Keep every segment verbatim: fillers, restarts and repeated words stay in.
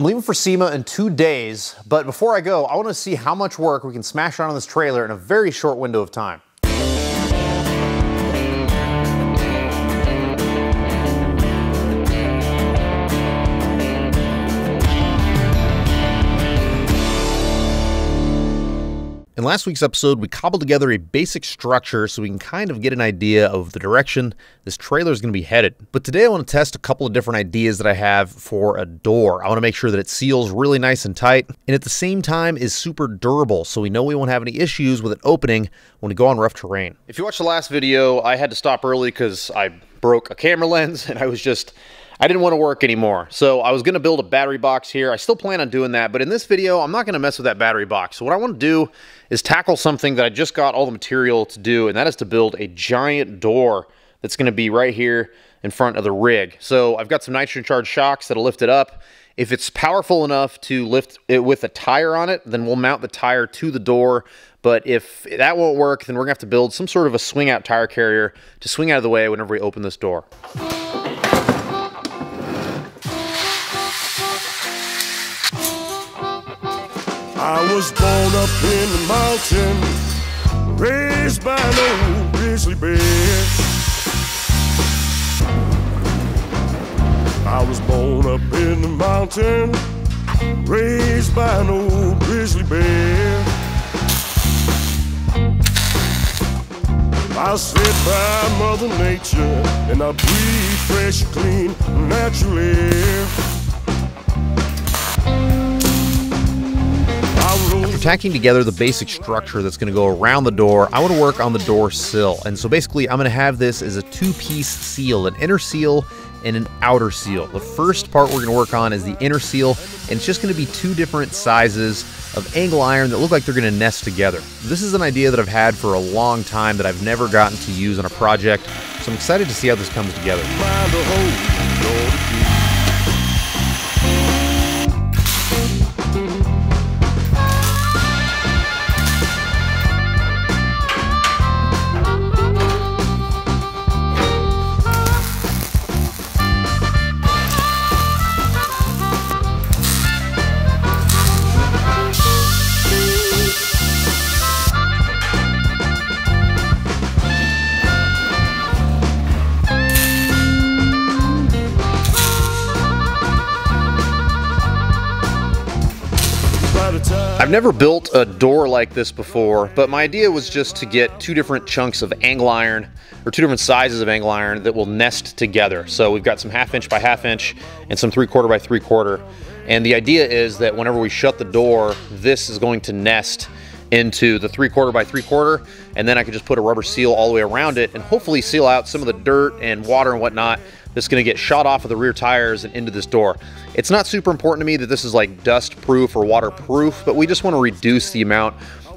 I'm leaving for SEMA in two days, but before I go, I want to see how much work we can smash around on this trailer in a very short window of time. In last week's episode, we cobbled together a basic structure so we can kind of get an idea of the direction this trailer is going to be headed. But today I want to test a couple of different ideas that I have for a door. I want to make sure that it seals really nice and tight, and at the same time is super durable so we know we won't have any issues with it opening when we go on rough terrain. If you watched the last video, I had to stop early because I broke a camera lens and I was just... I didn't want to work anymore, so I was going to build a battery box here. I still plan on doing that, but in this video, I'm not going to mess with that battery box. So what I want to do is tackle something that I just got all the material to do, and that is to build a giant door that's going to be right here in front of the rig. So I've got some nitrogen-charged shocks that'll lift it up. If it's powerful enough to lift it with a tire on it, then we'll mount the tire to the door. But if that won't work, then we're going to have to build some sort of a swing-out tire carrier to swing out of the way whenever we open this door. I was born up in the mountain, raised by no grizzly bear. I was born up in the mountain, raised by no grizzly bear. I sit by Mother Nature and I breathe fresh, clean, natural air. After tacking together the basic structure that's going to go around the door, I want to work on the door sill. And so basically I'm going to have this as a two-piece seal, an inner seal and an outer seal. The first part we're going to work on is the inner seal, and it's just going to be two different sizes of angle iron that look like they're going to nest together. This is an idea that I've had for a long time that I've never gotten to use on a project, so I'm excited to see how this comes together. I've never built a door like this before, but my idea was just to get two different chunks of angle iron, or two different sizes of angle iron that will nest together. So we've got some half inch by half inch and some three quarter by three quarter. And the idea is that whenever we shut the door, this is going to nest into the three quarter by three quarter. And then I could just put a rubber seal all the way around it and hopefully seal out some of the dirt and water and whatnot that's gonna get shot off of the rear tires and into this door. It's not super important to me that this is like dust proof or waterproof, but we just wanna reduce the amount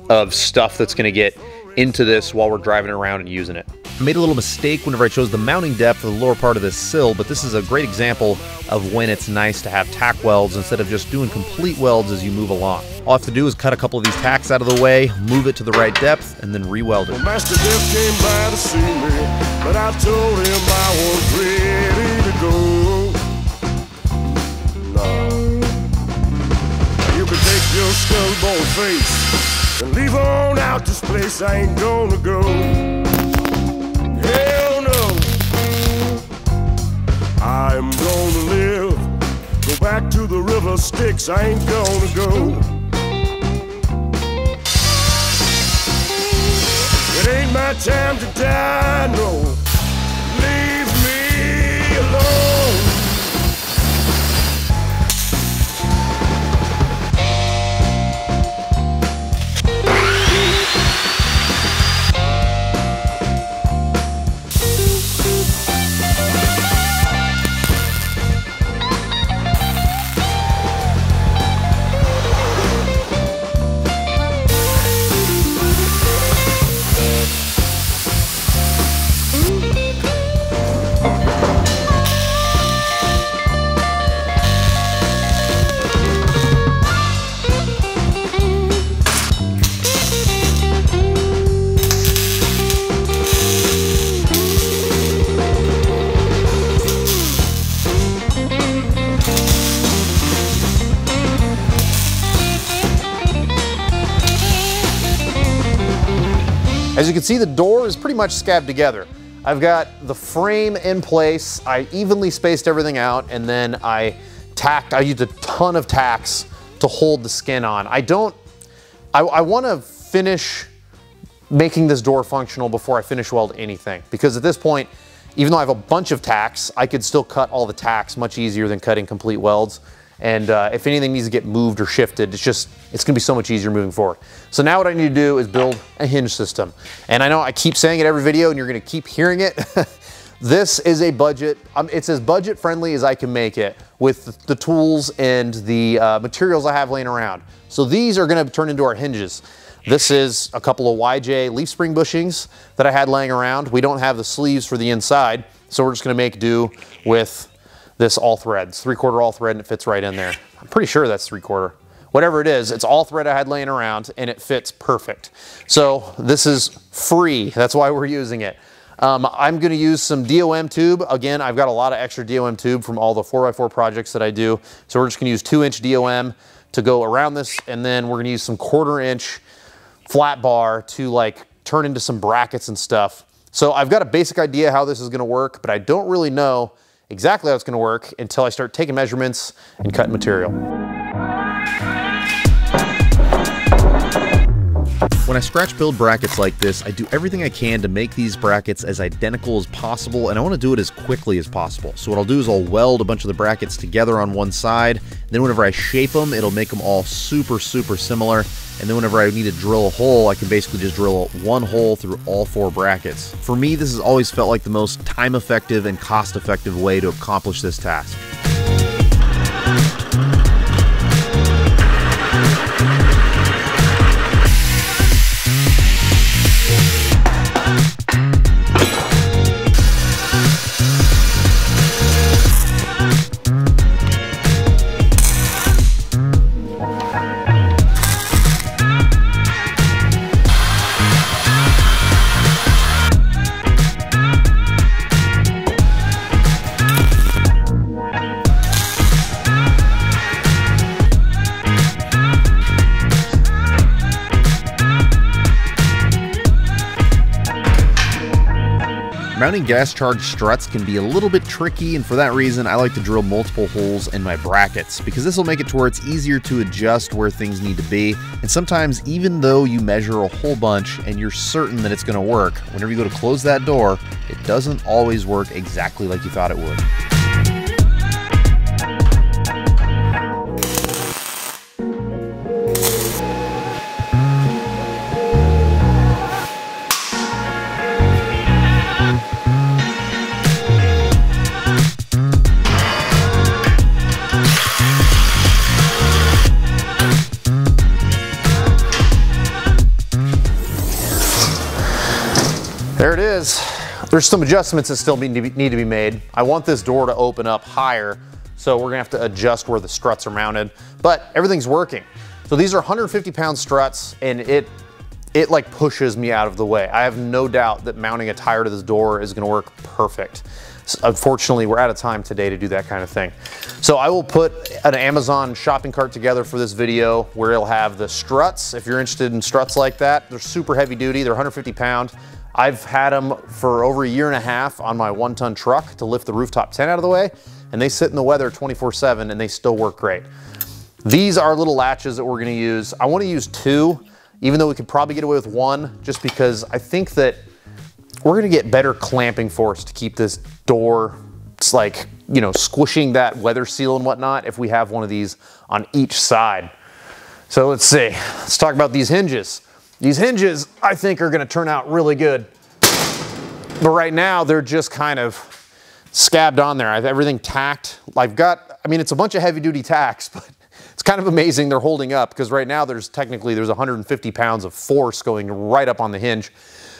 of stuff that's gonna get into this while we're driving around and using it. I made a little mistake whenever I chose the mounting depth for the lower part of this sill, but this is a great example of when it's nice to have tack welds instead of just doing complete welds as you move along. All I have to do is cut a couple of these tacks out of the way, move it to the right depth, and then re-weld it. Master Jeff came by to see me, but I told him I was ready to go. No. You can take your skullbone face and leave on out this place. I ain't gonna go. I'm gonna live, go back to the river Styx, I ain't gonna go. It ain't my time to die, no, leave me alone. As you can see, the door is pretty much scabbed together. I've got the frame in place, I evenly spaced everything out, and then I tacked, I used a ton of tacks to hold the skin on. I don't, I, I wanna finish making this door functional before I finish weld anything, because at this point, even though I have a bunch of tacks, I could still cut all the tacks much easier than cutting complete welds. And uh, if anything needs to get moved or shifted, it's just, it's gonna be so much easier moving forward. So now what I need to do is build a hinge system. And I know I keep saying it every video and you're gonna keep hearing it. This is a budget, um, it's as budget friendly as I can make it with the tools and the uh, materials I have laying around. So these are gonna turn into our hinges. This is a couple of Y J leaf spring bushings that I had laying around. We don't have the sleeves for the inside, so we're just gonna make do with this all thread. It's three quarter all thread and it fits right in there. I'm pretty sure that's three quarter. Whatever it is, it's all thread I had laying around and it fits perfect. So this is free, that's why we're using it. Um, I'm gonna use some D O M tube. Again, I've got a lot of extra D O M tube from all the four by four projects that I do. So we're just gonna use two inch D O M to go around this, and then we're gonna use some quarter inch flat bar to like turn into some brackets and stuff. So I've got a basic idea how this is gonna work, but I don't really know exactly how it's gonna work until I start taking measurements and cutting material. When I scratch build brackets like this, I do everything I can to make these brackets as identical as possible, and I wanna do it as quickly as possible. So what I'll do is I'll weld a bunch of the brackets together on one side, and then whenever I shape them, it'll make them all super, super similar. And then whenever I need to drill a hole, I can basically just drill one hole through all four brackets. For me, this has always felt like the most time-effective and cost-effective way to accomplish this task. Mounting gas charge struts can be a little bit tricky, and for that reason I like to drill multiple holes in my brackets, because this will make it to where it's easier to adjust where things need to be. And sometimes, even though you measure a whole bunch and you're certain that it's going to work, whenever you go to close that door, it doesn't always work exactly like you thought it would. There it is. There's some adjustments that still need to, be, need to be made. I want this door to open up higher, so we're gonna have to adjust where the struts are mounted, but everything's working. So these are one hundred fifty pound struts, and it, it like pushes me out of the way. I have no doubt that mounting a tire to this door is gonna work perfect. So unfortunately, we're out of time today to do that kind of thing. So I will put an Amazon shopping cart together for this video where it'll have the struts. If you're interested in struts like that, they're super heavy duty, they're one hundred fifty pound. I've had them for over a year and a half on my one ton truck to lift the rooftop tent out of the way, and they sit in the weather twenty-four seven and they still work great. These are little latches that we're gonna use. I wanna use two, even though we could probably get away with one, just because I think that we're gonna get better clamping force to keep this door, it's like, you know, squishing that weather seal and whatnot if we have one of these on each side. So let's see, let's talk about these hinges. These hinges, I think, are gonna turn out really good. But right now, they're just kind of scabbed on there. I have everything tacked. I've got, I mean, it's a bunch of heavy-duty tacks, but it's kind of amazing they're holding up, because right now there's technically, there's one hundred fifty pounds of force going right up on the hinge.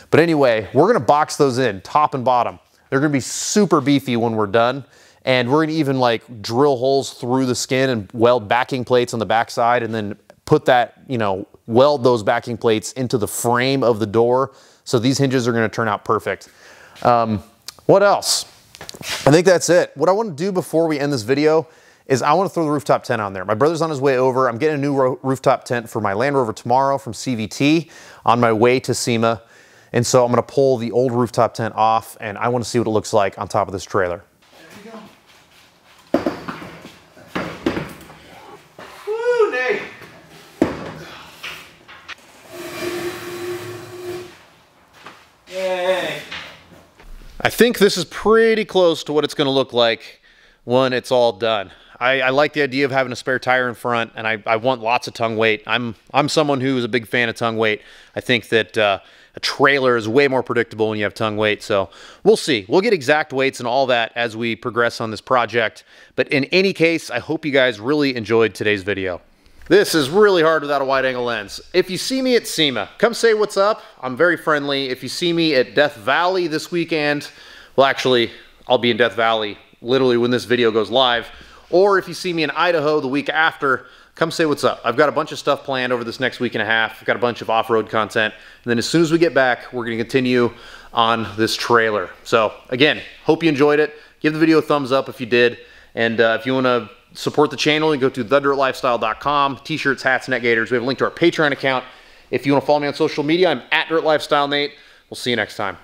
But anyway, we're gonna box those in, top and bottom. They're gonna be super beefy when we're done. And we're gonna even like drill holes through the skin and weld backing plates on the backside, and then put that, you know, weld those backing plates into the frame of the door. So these hinges are gonna turn out perfect. Um, what else? I think that's it. What I wanna do before we end this video is I wanna throw the rooftop tent on there. My brother's on his way over. I'm getting a new rooftop tent for my Land Rover tomorrow from C V T on my way to SEMA. And so I'm gonna pull the old rooftop tent off and I wanna see what it looks like on top of this trailer. There you go. Woo, Nate. Yay. I think this is pretty close to what it's gonna look like when it's all done. I, I like the idea of having a spare tire in front, and I, I want lots of tongue weight. I'm I'm someone who is a big fan of tongue weight. I think that uh, a trailer is way more predictable when you have tongue weight. So we'll see. We'll get exact weights and all that as we progress on this project. But in any case, I hope you guys really enjoyed today's video. This is really hard without a wide-angle lens. If you see me at SEMA, come say what's up. I'm very friendly. If you see me at Death Valley this weekend, well, actually, I'll be in Death Valley literally when this video goes live. Or if you see me in Idaho the week after, come say what's up. I've got a bunch of stuff planned over this next week and a half. I've got a bunch of off-road content. And then as soon as we get back, we're gonna continue on this trailer. So again, hope you enjoyed it. Give the video a thumbs up if you did. And uh, if you wanna support the channel, you can go to the dirt lifestyle dot com, t-shirts, hats, neck gaiters. We have a link to our Patreon account. If you wanna follow me on social media, I'm at dirtlifestylenate. We'll see you next time.